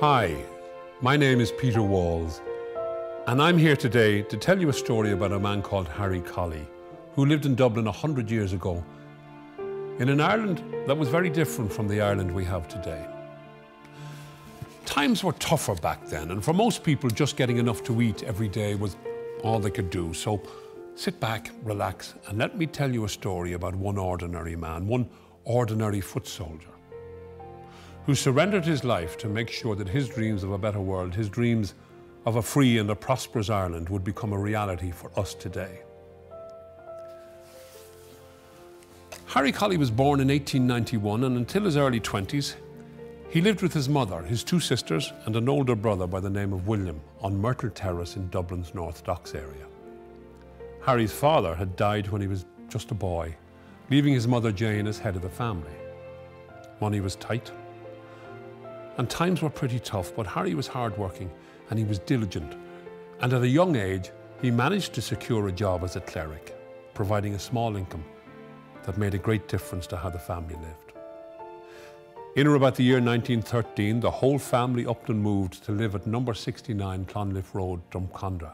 Hi, my name is Peter Walls, and I'm here today to tell you a story about a man called Harry Colley, who lived in Dublin 100 years ago, in an Ireland that was very different from the Ireland we have today. Times were tougher back then, and for most people, just getting enough to eat every day was all they could do. So sit back, relax, and let me tell you a story about one ordinary man, one ordinary foot soldier, who surrendered his life to make sure that his dreams of a better world, his dreams of a free and a prosperous Ireland, would become a reality for us today. Harry Colley was born in 1891, and until his early 20s, he lived with his mother, his two sisters, and an older brother by the name of William on Myrtle Terrace in Dublin's North Docks area. Harry's father had died when he was just a boy, leaving his mother Jane as head of the family. Money was tight, and times were pretty tough, but Harry was hardworking and he was diligent, and at a young age, he managed to secure a job as a cleric, providing a small income that made a great difference to how the family lived. In or about the year 1913, the whole family upped and moved to live at number 69 Clonliffe Road, Drumcondra,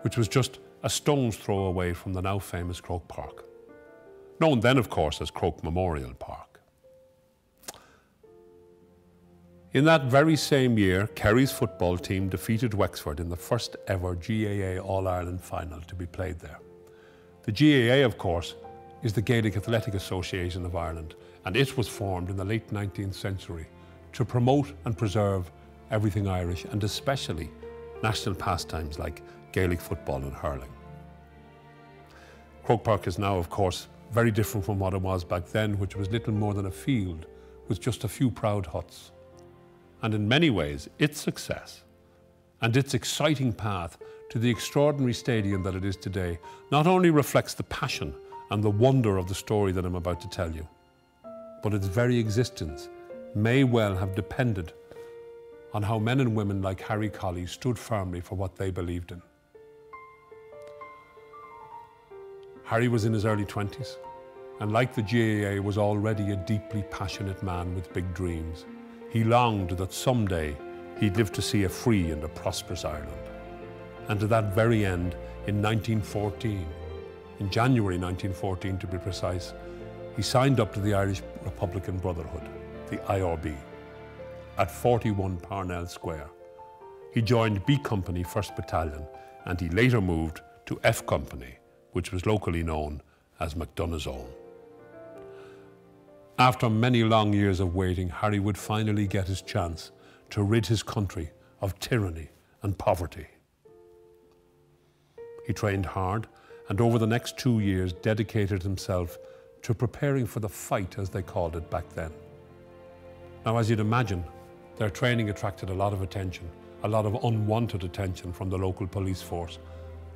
which was just a stone's throw away from the now famous Croke Park, known then, of course, as Croke Memorial Park. In that very same year, Kerry's football team defeated Wexford in the first ever GAA All-Ireland final to be played there. The GAA, of course, is the Gaelic Athletic Association of Ireland, and it was formed in the late 19th century to promote and preserve everything Irish, and especially national pastimes like Gaelic football and hurling. Croke Park is now, of course, very different from what it was back then, which was little more than a field with just a few proud huts. And in many ways, its success and its exciting path to the extraordinary stadium that it is today not only reflects the passion and the wonder of the story that I'm about to tell you, but its very existence may well have depended on how men and women like Harry Colley stood firmly for what they believed in. Harry was in his early 20s, and like the GAA, was already a deeply passionate man with big dreams. He longed that someday he'd live to see a free and a prosperous Ireland. And to that very end, in 1914, in January 1914 to be precise, he signed up to the Irish Republican Brotherhood, the IRB, at 41 Parnell Square. He joined B Company, 1st Battalion, and he later moved to F Company, which was locally known as MacDonagh's Own. After many long years of waiting, Harry would finally get his chance to rid his country of tyranny and poverty. He trained hard, and over the next 2 years dedicated himself to preparing for the fight, as they called it back then. Now, as you'd imagine, their training attracted a lot of attention, a lot of unwanted attention from the local police force,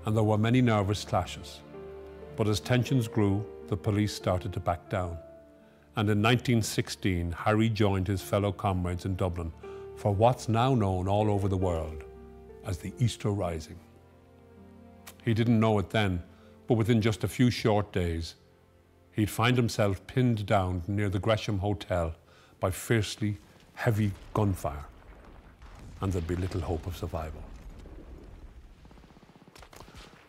and there were many nervous clashes. But as tensions grew, the police started to back down. And in 1916, Harry joined his fellow comrades in Dublin for what's now known all over the world as the Easter Rising. He didn't know it then, but within just a few short days, he'd find himself pinned down near the Gresham Hotel by fiercely heavy gunfire, and there'd be little hope of survival.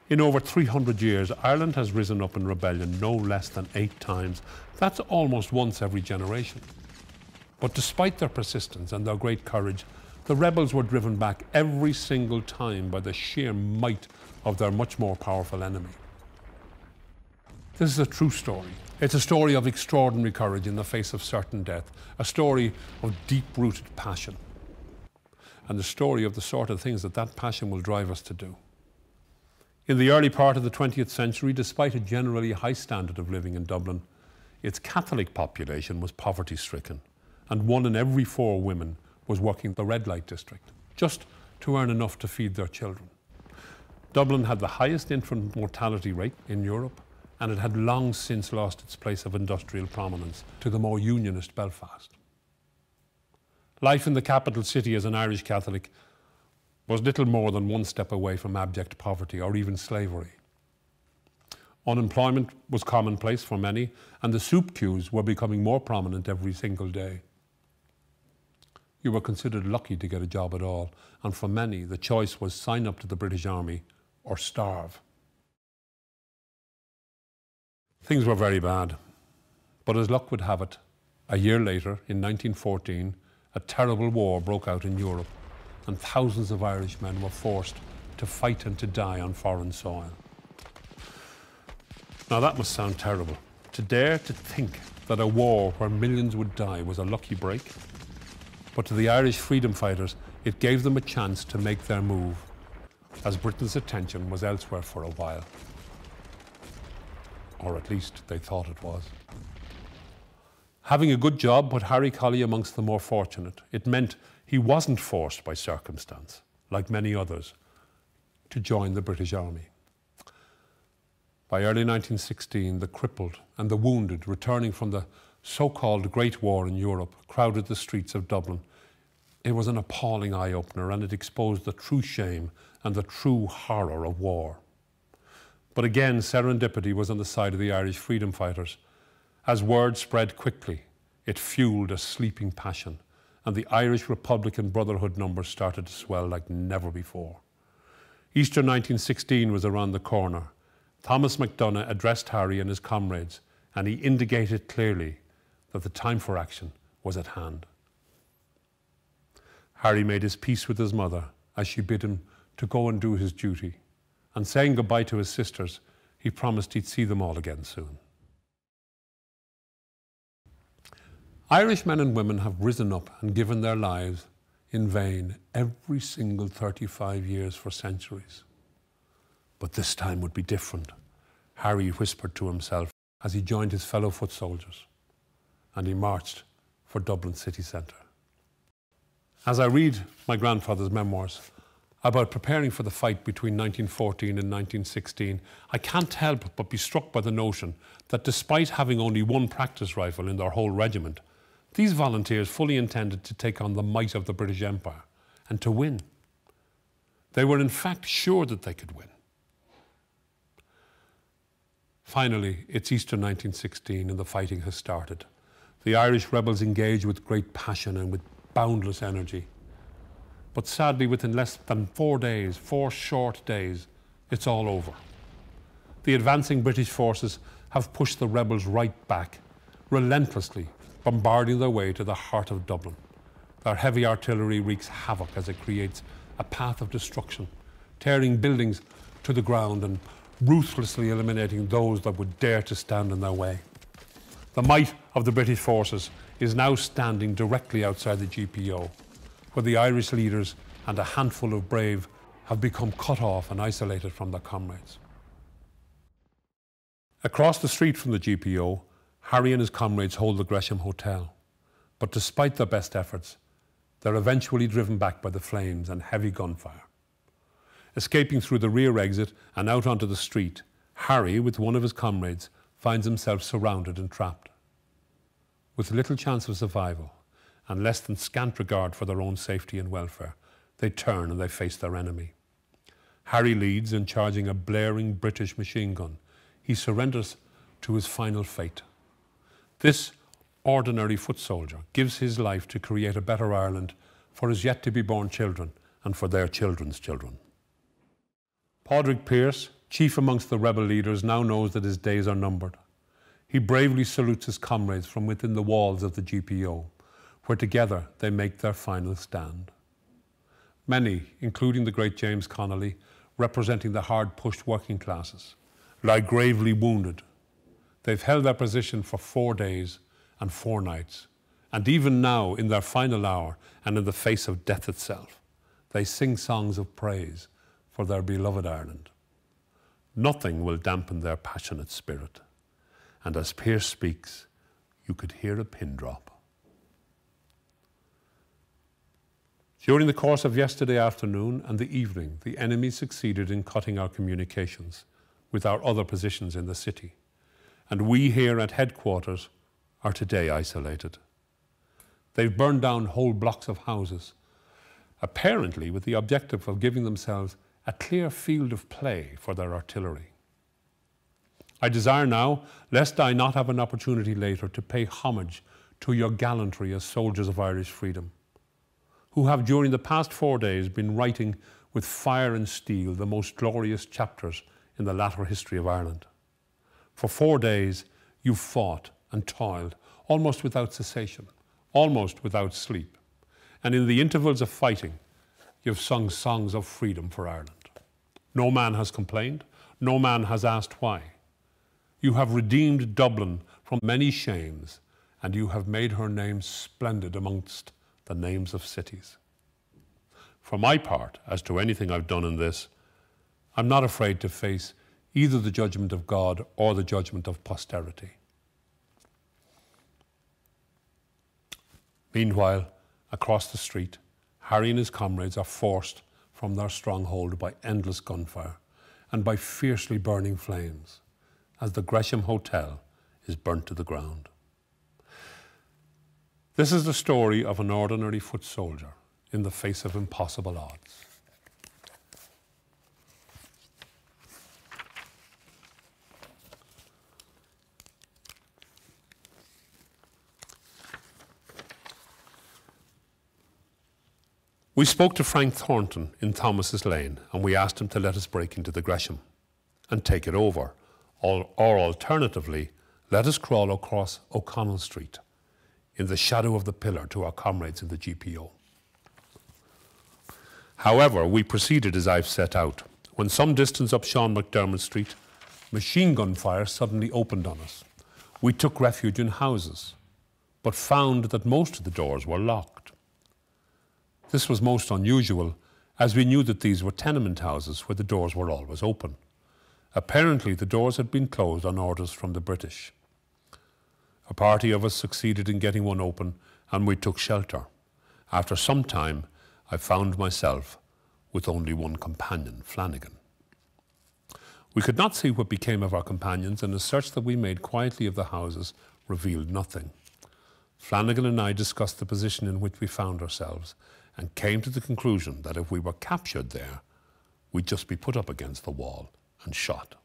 In over 300 years, Ireland has risen up in rebellion no less than 8 times. That's almost once every generation. But despite their persistence and their great courage, the rebels were driven back every single time by the sheer might of their much more powerful enemy. This is a true story. It's a story of extraordinary courage in the face of certain death, a story of deep-rooted passion, and the story of the sort of things that that passion will drive us to do. In the early part of the 20th century, despite a generally high standard of living in Dublin, its Catholic population was poverty-stricken, and 1 in every 4 women was working the red light district, just to earn enough to feed their children. Dublin had the highest infant mortality rate in Europe, and it had long since lost its place of industrial prominence to the more unionist Belfast. Life in the capital city as an Irish Catholic was little more than 1 step away from abject poverty or even slavery. Unemployment was commonplace for many, and the soup queues were becoming more prominent every single day. you were considered lucky to get a job at all, and for many the choice was sign up to the British Army or starve. Things were very bad, but as luck would have it, a year later, in 1914, a terrible war broke out in Europe, and thousands of Irishmen were forced to fight and to die on foreign soil. Now that must sound terrible. To dare to think that a war where millions would die was a lucky break, but to the Irish freedom fighters, it gave them a chance to make their move, as Britain's attention was elsewhere for a while. Or at least they thought it was. Having a good job put Harry Colley amongst the more fortunate. It meant he wasn't forced by circumstance, like many others, to join the British Army. By early 1916, the crippled and the wounded returning from the so-called Great War in Europe crowded the streets of Dublin. It was an appalling eye-opener, and it exposed the true shame and the true horror of war. But again, serendipity was on the side of the Irish freedom fighters. As word spread quickly, it fueled a sleeping passion, and the Irish Republican Brotherhood numbers started to swell like never before. Easter 1916 was around the corner. Thomas MacDonagh addressed Harry and his comrades, and he indicated clearly that the time for action was at hand. Harry made his peace with his mother as she bid him to go and do his duty, and saying goodbye to his sisters, he promised he'd see them all again soon. Irish men and women have risen up and given their lives in vain every single 35 years for centuries. But this time would be different, Harry whispered to himself as he joined his fellow foot soldiers, and he marched for Dublin city centre. As I read my grandfather's memoirs about preparing for the fight between 1914 and 1916, I can't help but be struck by the notion that despite having only one practice rifle in their whole regiment, these volunteers fully intended to take on the might of the British Empire and to win. They were in fact sure that they could win. Finally, it's Easter 1916 and the fighting has started. The Irish rebels engage with great passion and with boundless energy. But sadly, within less than 4 days, 4 short days, it's all over. The advancing British forces have pushed the rebels right back, relentlessly bombarding their way to the heart of Dublin. Their heavy artillery wreaks havoc as it creates a path of destruction, tearing buildings to the ground and ruthlessly eliminating those that would dare to stand in their way. The might of the British forces is now standing directly outside the GPO, where the Irish leaders and a handful of brave have become cut off and isolated from their comrades. Across the street from the GPO, Harry and his comrades hold the Gresham Hotel, but despite their best efforts, they're eventually driven back by the flames and heavy gunfire. Escaping through the rear exit and out onto the street, Harry, with one of his comrades, finds himself surrounded and trapped. With little chance of survival and less than scant regard for their own safety and welfare, they turn and they face their enemy. Harry leads in charging a blaring British machine gun. He surrenders to his final fate. This ordinary foot soldier gives his life to create a better Ireland for his yet-to-be-born children and for their children's children. Pádraig Pearse, chief amongst the rebel leaders, now knows that his days are numbered. He bravely salutes his comrades from within the walls of the GPO, where together they make their final stand. Many, including the great James Connolly, representing the hard-pushed working classes, lie gravely wounded. They've held their position for 4 days and 4 nights, and even now, in their final hour and in the face of death itself, they sing songs of praise for their beloved Ireland. Nothing will dampen their passionate spirit, and as Pearse speaks, you could hear a pin drop. During the course of yesterday afternoon and the evening, the enemy succeeded in cutting our communications with our other positions in the city, and we here at headquarters are today isolated. They've burned down whole blocks of houses, apparently with the objective of giving themselves a clear field of play for their artillery. I desire now, lest I not have an opportunity later, to pay homage to your gallantry as soldiers of Irish freedom. who have during the past 4 days been writing with fire and steel the most glorious chapters in the latter history of Ireland. For 4 days you fought and toiled almost without cessation, almost without sleep, and in the intervals of fighting you've sung songs of freedom for Ireland. No man has complained, no man has asked why. You have redeemed Dublin from many shames, and you have made her name splendid amongst the names of cities. For my part, as to anything I've done in this, I'm not afraid to face either the judgment of God or the judgment of posterity. Meanwhile, across the street, Harry and his comrades are forced from their stronghold by endless gunfire and by fiercely burning flames, as the Gresham Hotel is burnt to the ground. This is the story of an ordinary foot soldier in the face of impossible odds. We spoke to Frank Thornton in Thomas's Lane, and we asked him to let us break into the Gresham and take it over, or alternatively, let us crawl across O'Connell Street in the shadow of the pillar to our comrades in the GPO. However, we proceeded as I've set out, when some distance up Sean McDermott Street, machine gun fire suddenly opened on us. We took refuge in houses, but found that most of the doors were locked. This was most unusual, as we knew that these were tenement houses where the doors were always open. Apparently, the doors had been closed on orders from the British. A party of us succeeded in getting one open, and we took shelter. After some time, I found myself with only one companion, Flanagan. We could not see what became of our companions, and a search that we made quietly of the houses revealed nothing. Flanagan and I discussed the position in which we found ourselves, and came to the conclusion that if we were captured there, we'd just be put up against the wall and shot.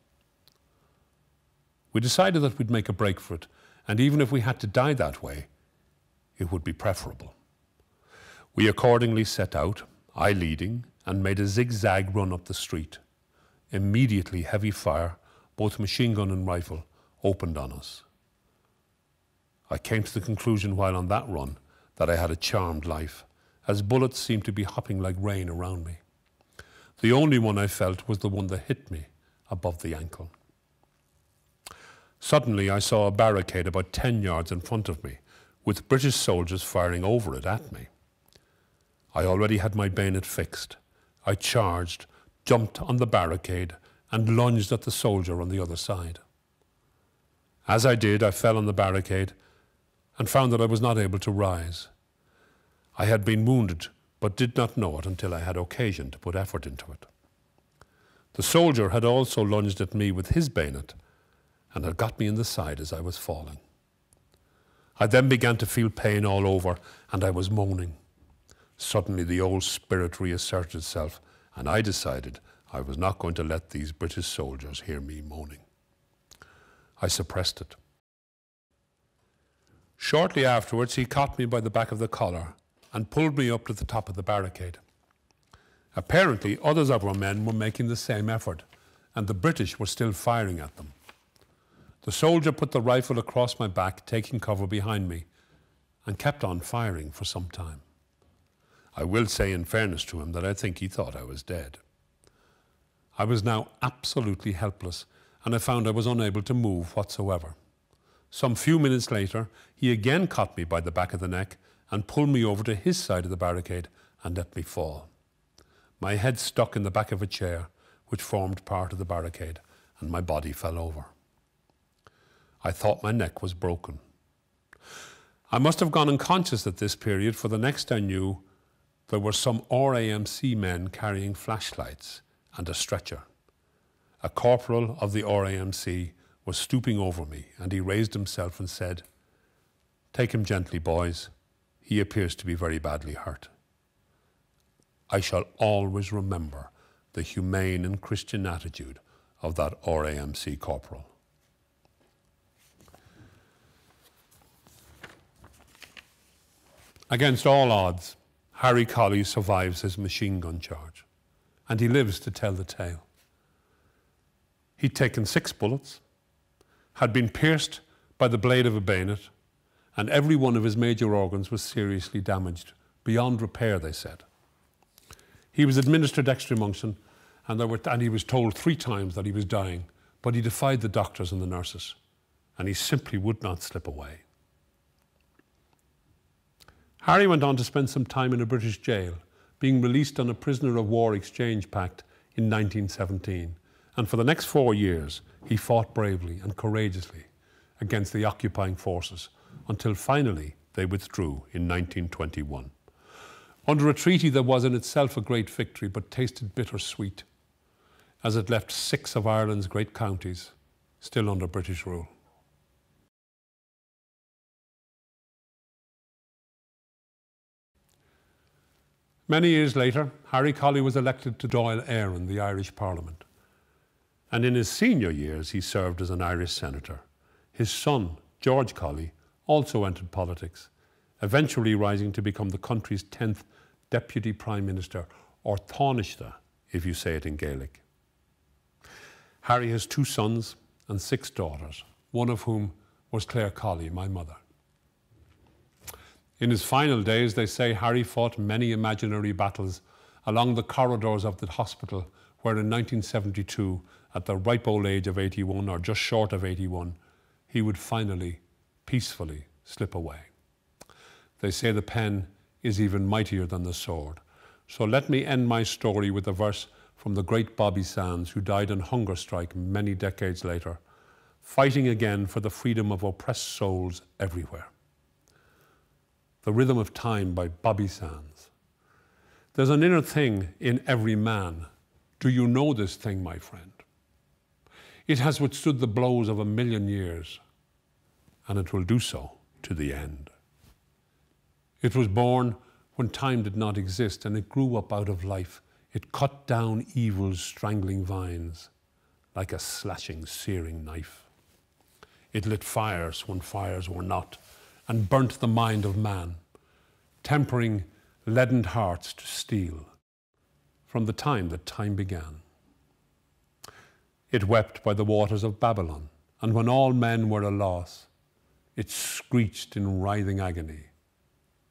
We decided that we'd make a break for it, and even if we had to die that way, it would be preferable. We accordingly set out, I leading, and made a zigzag run up the street. Immediately heavy fire, both machine gun and rifle, opened on us. I came to the conclusion while on that run that I had a charmed life, as bullets seemed to be hopping like rain around me. The only one I felt was the one that hit me above the ankle. Suddenly I saw a barricade about 10 yards in front of me, with British soldiers firing over it at me. I already had my bayonet fixed. I charged, jumped on the barricade, and lunged at the soldier on the other side. As I did, I fell on the barricade and found that I was not able to rise. I had been wounded, but did not know it until I had occasion to put effort into it. The soldier had also lunged at me with his bayonet and had got me in the side as I was falling. I then began to feel pain all over, and I was moaning. Suddenly the old spirit reasserted itself, and I decided I was not going to let these British soldiers hear me moaning. I suppressed it. Shortly afterwards, he caught me by the back of the collar and pulled me up to the top of the barricade. Apparently, others of our men were making the same effort, and the British were still firing at them. The soldier put the rifle across my back, taking cover behind me, and kept on firing for some time. I will say in fairness to him that I think he thought I was dead. I was now absolutely helpless, and I found I was unable to move whatsoever. Some few minutes later, he again caught me by the back of the neck and pulled me over to his side of the barricade and let me fall. My head stuck in the back of a chair, which formed part of the barricade, and my body fell over. I thought my neck was broken. I must have gone unconscious at this period, for the next I knew, there were some RAMC men carrying flashlights and a stretcher. A corporal of the RAMC was stooping over me, and he raised himself and said, "Take him gently, boys. He appears to be very badly hurt." I shall always remember the humane and Christian attitude of that RAMC corporal. Against all odds, Harry Colley survives his machine gun charge, and he lives to tell the tale. He'd taken 6 bullets, had been pierced by the blade of a bayonet, and every one of his major organs was seriously damaged, beyond repair, they said. He was administered dextromethorphan, and he was told 3 times that he was dying, but he defied the doctors and the nurses, and he simply would not slip away. Harry went on to spend some time in a British jail, being released on a prisoner of war exchange pact in 1917, and for the next 4 years he fought bravely and courageously against the occupying forces, until finally they withdrew in 1921. Under a treaty that was in itself a great victory, but tasted bittersweet, as it left 6 of Ireland's great counties still under British rule. Many years later, Harry Colley was elected to Dáil Éireann, the Irish Parliament, and in his senior years he served as an Irish senator. His son, George Colley, also entered politics, eventually rising to become the country's 10th Deputy Prime Minister, or Thánaiste, if you say it in Gaelic. Harry has 2 sons and 6 daughters, one of whom was Claire Colley, my mother. In his final days, they say, Harry fought many imaginary battles along the corridors of the hospital where in 1972, at the ripe old age of 81, or just short of 81, he would finally peacefully slip away. They say the pen is even mightier than the sword. So let me end my story with a verse from the great Bobby Sands, who died in hunger strike many decades later, fighting again for the freedom of oppressed souls everywhere. The Rhythm of Time by Bobby Sands. There's an inner thing in every man. Do you know this thing, my friend? It has withstood the blows of a million years, and it will do so to the end. It was born when time did not exist, and it grew up out of life. It cut down evil's strangling vines like a slashing, searing knife. It lit fires when fires were not, and burnt the mind of man, tempering leaden hearts to steel from the time that time began. It wept by the waters of Babylon, and when all men were a loss, it screeched in writhing agony,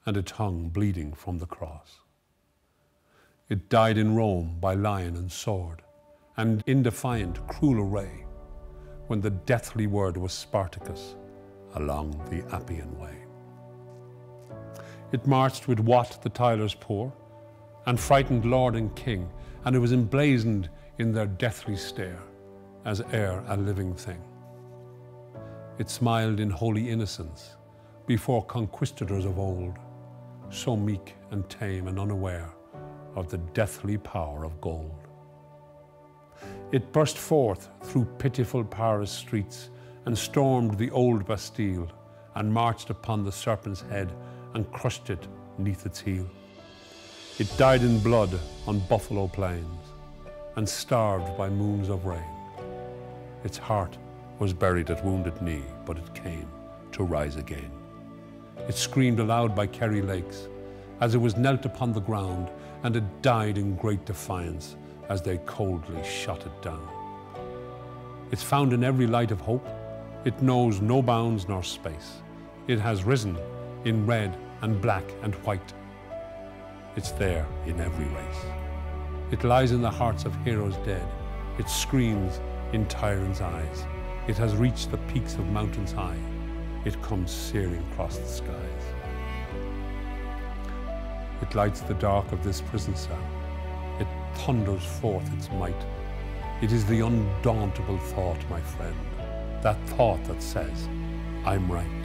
and it hung bleeding from the cross. It died in Rome by lion and sword, and in defiant, cruel array, when the deathly word was Spartacus along the Appian Way. It marched with Wat the Tyler's poor, and frightened lord and king, and it was emblazoned in their deathly stare, as e'er a living thing. It smiled in holy innocence before conquistadors of old, so meek and tame and unaware of the deathly power of gold. It burst forth through pitiful Paris streets and stormed the old Bastille and marched upon the serpent's head and crushed it neath its heel. It died in blood on buffalo plains and starved by moons of rain. Its heart was buried at Wounded Knee, but it came to rise again. It screamed aloud by Kerry Lakes as it was knelt upon the ground, and it died in great defiance as they coldly shot it down. It's found in every light of hope. It knows no bounds nor space. It has risen in red and black and white. It's there in every race. It lies in the hearts of heroes dead. It screams in tyrants' eyes. It has reached the peaks of mountains high. It comes searing across the skies. It lights the dark of this prison cell. It thunders forth its might. It is the undauntable thought, my friend, that thought that says, I'm right.